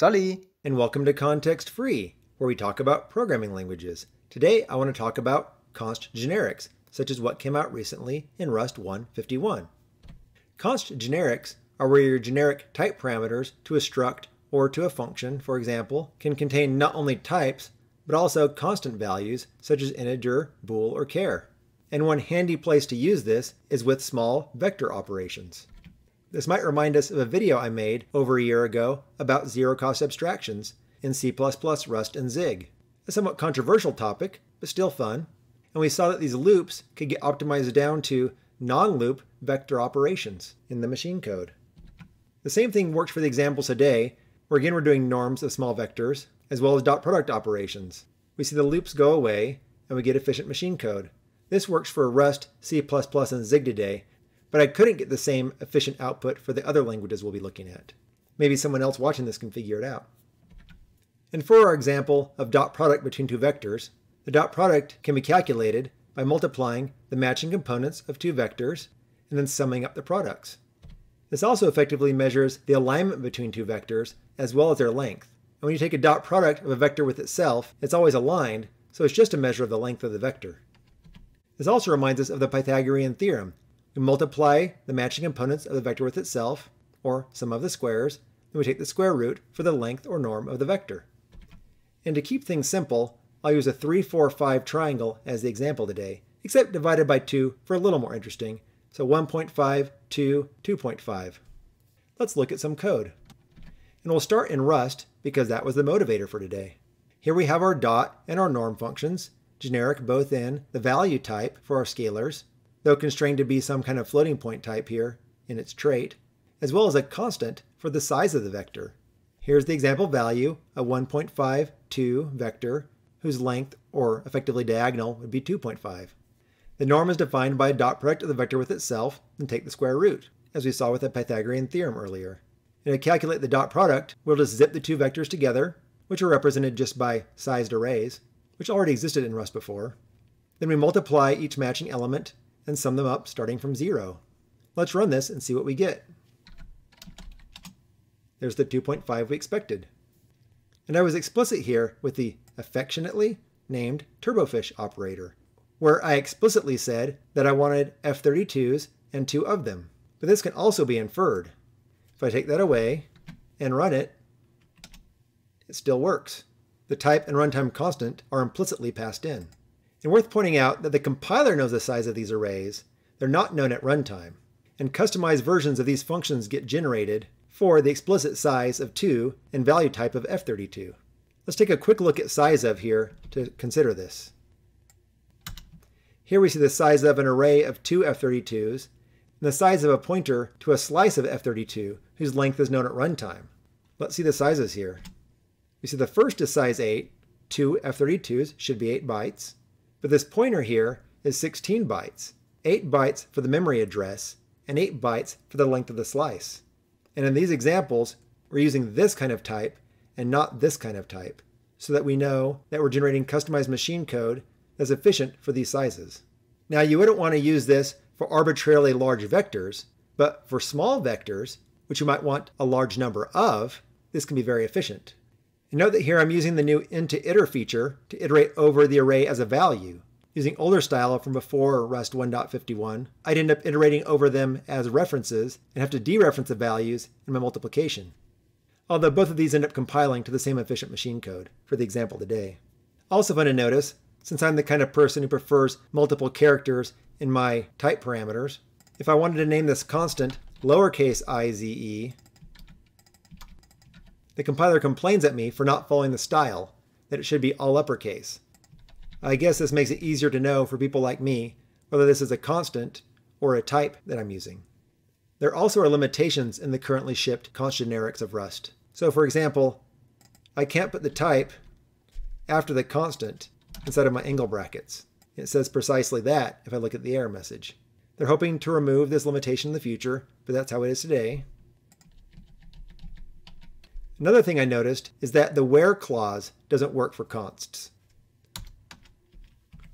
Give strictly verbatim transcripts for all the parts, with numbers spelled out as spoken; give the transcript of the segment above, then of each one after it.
Sully, and welcome to Context Free, where we talk about programming languages. Today, I want to talk about const generics, such as what came out recently in Rust one fifty-one. Const generics are where your generic type parameters to a struct or to a function, for example, can contain not only types, but also constant values such as integer, bool, or char. And one handy place to use this is with small vector operations. This might remind us of a video I made over a year ago about zero-cost abstractions in C plus plus, Rust, and Zig. A somewhat controversial topic, but still fun. And we saw that these loops could get optimized down to non-loop vector operations in the machine code. The same thing works for the examples today, where again we're doing norms of small vectors, as well as dot product operations. We see the loops go away, and we get efficient machine code. This works for Rust, C plus plus, and Zig today, but I couldn't get the same efficient output for the other languages we'll be looking at. Maybe someone else watching this can figure it out. And for our example of dot product between two vectors, the dot product can be calculated by multiplying the matching components of two vectors and then summing up the products. This also effectively measures the alignment between two vectors as well as their length. And when you take a dot product of a vector with itself, it's always aligned, so it's just a measure of the length of the vector. This also reminds us of the Pythagorean theorem. We multiply the matching components of the vector with itself, or sum of the squares, and we take the square root for the length or norm of the vector. And to keep things simple, I'll use a three, four, five triangle as the example today, except divided by two for a little more interesting, so one point five, two, two point five. Let's look at some code. And we'll start in Rust, because that was the motivator for today. Here we have our dot and our norm functions, generic both in the value type for our scalars, though constrained to be some kind of floating point type here in its trait, as well as a constant for the size of the vector. Here's the example value, a one point five, two vector, whose length, or effectively diagonal, would be two point five. The norm is defined by a dot product of the vector with itself, and take the square root, as we saw with the Pythagorean theorem earlier. And to calculate the dot product, we'll just zip the two vectors together, which are represented just by sized arrays, which already existed in Rust before. Then we multiply each matching element and sum them up starting from zero. Let's run this and see what we get. There's the two point five we expected. And I was explicit here with the affectionately named Turbofish operator, where I explicitly said that I wanted F thirty-twos and two of them. But this can also be inferred. If I take that away and run it, it still works. The type and runtime constant are implicitly passed in. And worth pointing out that the compiler knows the size of these arrays. They're not known at runtime. And customized versions of these functions get generated for the explicit size of two and value type of F thirty-two. Let's take a quick look at size of here to consider this. Here we see the size of an array of two F thirty-twos and the size of a pointer to a slice of F thirty-two whose length is known at runtime. Let's see the sizes here. We see the first is size eight. Two F thirty-twos should be eight bytes. But this pointer here is sixteen bytes, eight bytes for the memory address, and eight bytes for the length of the slice. And in these examples, we're using this kind of type and not this kind of type, so that we know that we're generating customized machine code that's efficient for these sizes. Now, you wouldn't want to use this for arbitrarily large vectors, but for small vectors, which you might want a large number of, this can be very efficient. And note that here I'm using the new int to iter feature to iterate over the array as a value. Using older style from before Rust one fifty-one, I'd end up iterating over them as references and have to dereference the values in my multiplication. Although both of these end up compiling to the same efficient machine code for the example today. Also fun to notice, since I'm the kind of person who prefers multiple characters in my type parameters, if I wanted to name this constant lowercase I Z E, the compiler complains at me for not following the style, that it should be all uppercase. I guess this makes it easier to know for people like me whether this is a constant or a type that I'm using. There also are limitations in the currently shipped const generics of Rust. So for example, I can't put the type after the constant inside of my angle brackets. It says precisely that if I look at the error message. They're hoping to remove this limitation in the future, but that's how it is today. Another thing I noticed is that the where clause doesn't work for consts.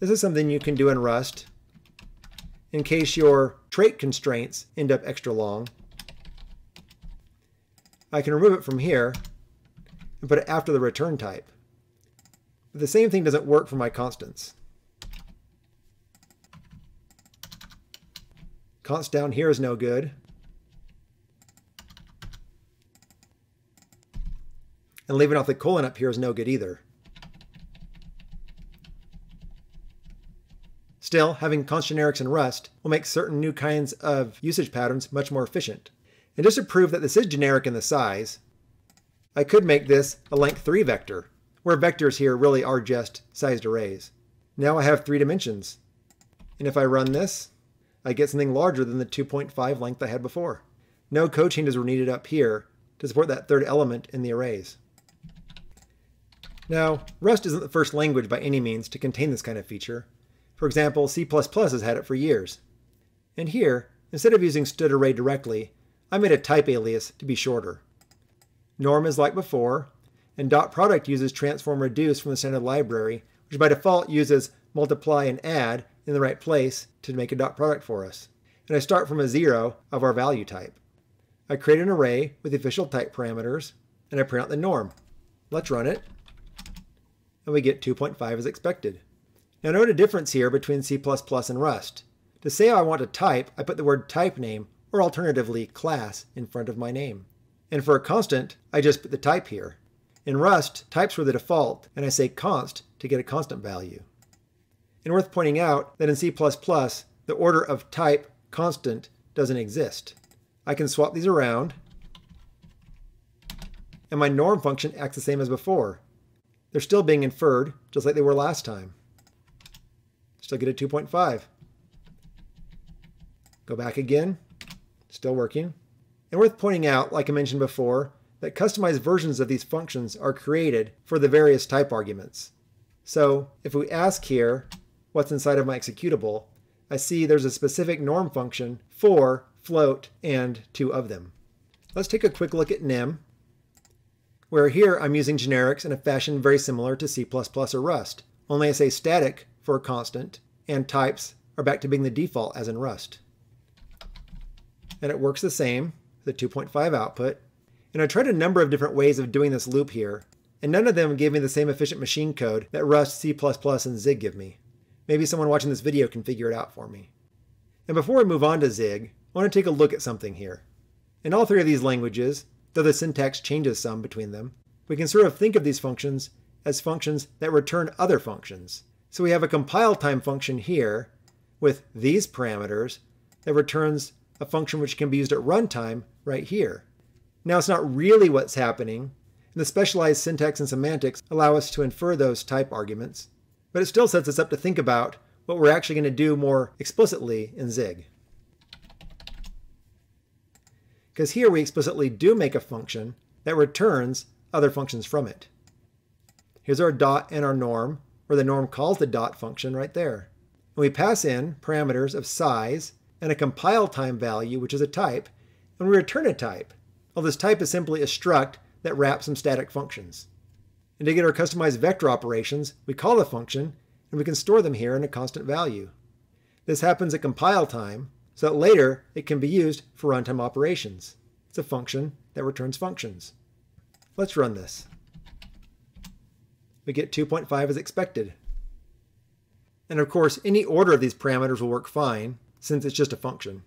This is something you can do in Rust in case your trait constraints end up extra long. I can remove it from here and put it after the return type. But the same thing doesn't work for my constants. Const down here is no good. And leaving off the colon up here is no good either. Still, having const generics in Rust will make certain new kinds of usage patterns much more efficient. And just to prove that this is generic in the size, I could make this a length three vector, where vectors here really are just sized arrays. Now I have three dimensions. And if I run this, I get something larger than the two point five length I had before. No code changes were needed up here to support that third element in the arrays. Now, Rust isn't the first language by any means to contain this kind of feature. For example, C plus plus has had it for years. And here, instead of using std::array directly, I made a type alias to be shorter. Norm is like before, and dot product uses transform reduce from the standard library, which by default uses multiply and add in the right place to make a dot product for us. And I start from a zero of our value type. I create an array with the official type parameters, and I print out the norm. Let's run it, and we get two point five as expected. Now note a difference here between C plus plus and Rust. To say I want to type, I put the word type name, or alternatively class, in front of my name. And for a constant, I just put the type here. In Rust, types were the default, and I say const to get a constant value. And worth pointing out that in C plus plus, the order of type constant doesn't exist. I can swap these around, and my norm function acts the same as before. They're still being inferred, just like they were last time. Still get a two point five. Go back again, still working. And worth pointing out, like I mentioned before, that customized versions of these functions are created for the various type arguments. So if we ask here what's inside of my executable, I see there's a specific norm function for float, and two of them. Let's take a quick look at Nim, where here I'm using generics in a fashion very similar to C plus plus or Rust, only I say static for a constant, and types are back to being the default as in Rust. And it works the same, the two point five output, and I tried a number of different ways of doing this loop here, and none of them gave me the same efficient machine code that Rust, C plus plus, and Zig give me. Maybe someone watching this video can figure it out for me. And before we move on to Zig, I want to take a look at something here. In all three of these languages, though the syntax changes some between them, we can sort of think of these functions as functions that return other functions. So we have a compile time function here with these parameters that returns a function which can be used at runtime right here. Now it's not really what's happening, and the specialized syntax and semantics allow us to infer those type arguments, but it still sets us up to think about what we're actually going to do more explicitly in Zig. Because here we explicitly do make a function that returns other functions from it. Here's our dot and our norm, where the norm calls the dot function right there. And we pass in parameters of size and a compile time value, which is a type, and we return a type. Well, this type is simply a struct that wraps some static functions. And to get our customized vector operations, we call the function, and we can store them here in a constant value. This happens at compile time, so that later it can be used for runtime operations. It's a function that returns functions. Let's run this. We get two point five as expected. And of course, any order of these parameters will work fine, since it's just a function.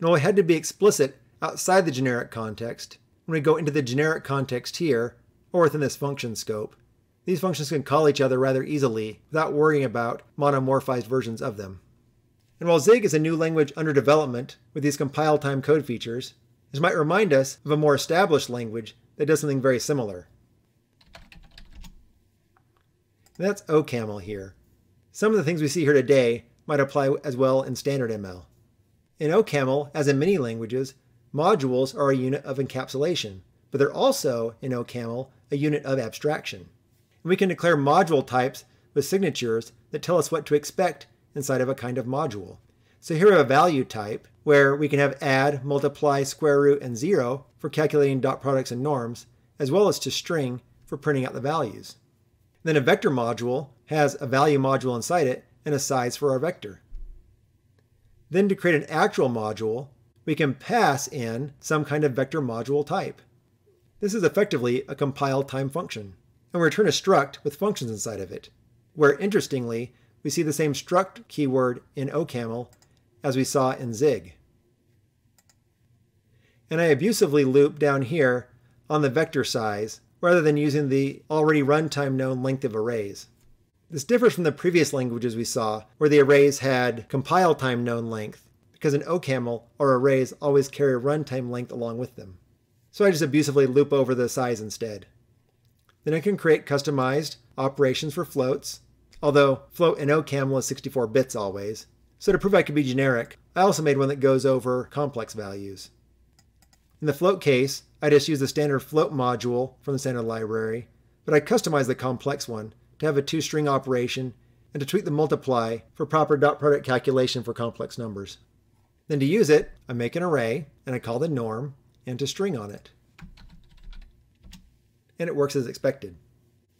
And while it had to be explicit outside the generic context, when we go into the generic context here, or within this function scope, these functions can call each other rather easily without worrying about monomorphized versions of them. And while Zig is a new language under development with these compile time code features, this might remind us of a more established language that does something very similar. And that's OCaml here. Some of the things we see here today might apply as well in standard M L. In OCaml, as in many languages, modules are a unit of encapsulation, but they're also, in OCaml, a unit of abstraction. And we can declare module types with signatures that tell us what to expect inside of a kind of module. So here we have a value type where we can have add, multiply, square root, and zero for calculating dot products and norms, as well as to string for printing out the values. And then a vector module has a value module inside it and a size for our vector. Then to create an actual module, we can pass in some kind of vector module type. This is effectively a compile time function, and we return a struct with functions inside of it, where interestingly, we see the same struct keyword in OCaml as we saw in Zig. And I abusively loop down here on the vector size rather than using the already runtime known length of arrays. This differs from the previous languages we saw where the arrays had compile time known length, because in OCaml, our arrays always carry a runtime length along with them. So I just abusively loop over the size instead. Then I can create customized operations for floats, although float in OCaml is sixty-four bits always. So to prove I could be generic, I also made one that goes over complex values. In the float case, I just use the standard float module from the standard library, but I customize the complex one to have a two-string operation and to tweak the multiply for proper dot product calculation for complex numbers. Then to use it, I make an array and I call the norm and to string on it. And it works as expected.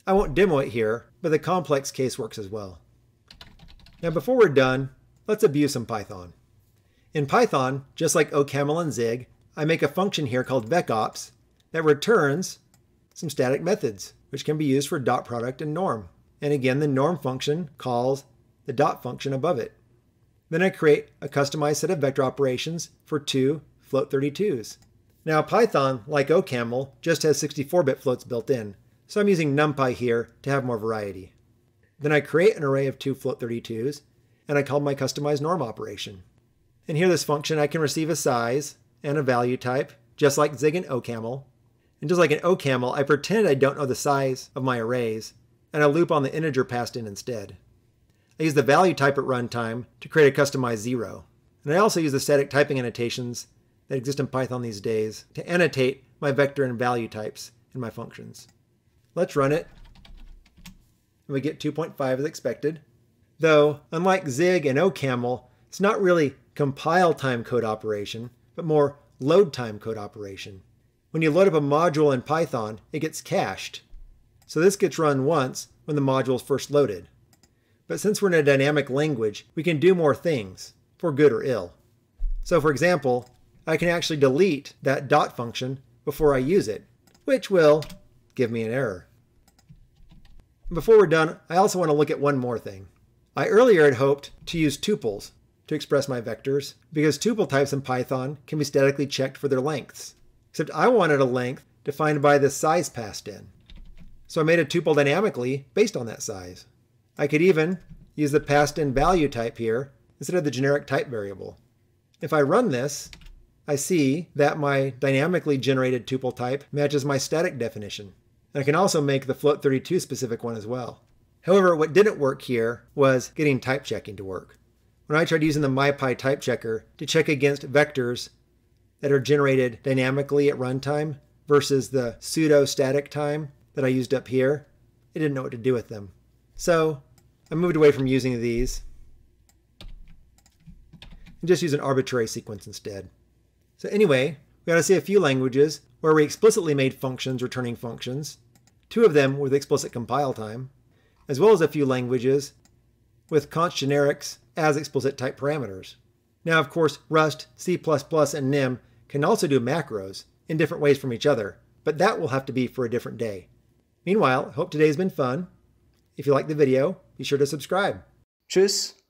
I won't demo it here, but the complex case works as well. Now before we're done, let's abuse some Python. In Python, just like OCaml and Zig, I make a function here called vecops that returns some static methods, which can be used for dot product and norm. And again, the norm function calls the dot function above it. Then I create a customized set of vector operations for two float thirty-twos. Now Python, like OCaml, just has sixty-four bit floats built in, so I'm using NumPy here to have more variety. Then I create an array of two float thirty-twos, and I call my customized norm operation. And here this function, I can receive a size and a value type, just like Zig and OCaml. And just like in OCaml, I pretend I don't know the size of my arrays, and I loop on the integer passed in instead. I use the value type at runtime to create a customized zero. And I also use the static typing annotations that exist in Python these days to annotate my vector and value types in my functions. Let's run it. And we get two point five as expected. Though, unlike Zig and OCaml, it's not really compile time code operation, but more load time code operation. When you load up a module in Python, it gets cached. So this gets run once when the module is first loaded. But since we're in a dynamic language, we can do more things, for good or ill. So for example, I can actually delete that dot function before I use it, which will give me an error. Before we're done, I also want to look at one more thing. I earlier had hoped to use tuples to express my vectors, because tuple types in Python can be statically checked for their lengths. Except I wanted a length defined by the size passed in. So I made a tuple dynamically based on that size. I could even use the passed in value type here instead of the generic type variable. If I run this, I see that my dynamically generated tuple type matches my static definition. And I can also make the float thirty-two specific one as well. However, what didn't work here was getting type checking to work. When I tried using the MyPy type checker to check against vectors that are generated dynamically at runtime versus the pseudo static time that I used up here, it didn't know what to do with them. So I moved away from using these and just use an arbitrary sequence instead. So anyway, we got to see a few languages where we explicitly made functions returning functions, two of them with explicit compile time, as well as a few languages with const generics as explicit type parameters. Now, of course, Rust, C plus plus, and Nim can also do macros in different ways from each other, but that will have to be for a different day. Meanwhile, I hope today's been fun. If you liked the video, be sure to subscribe. Tschüss.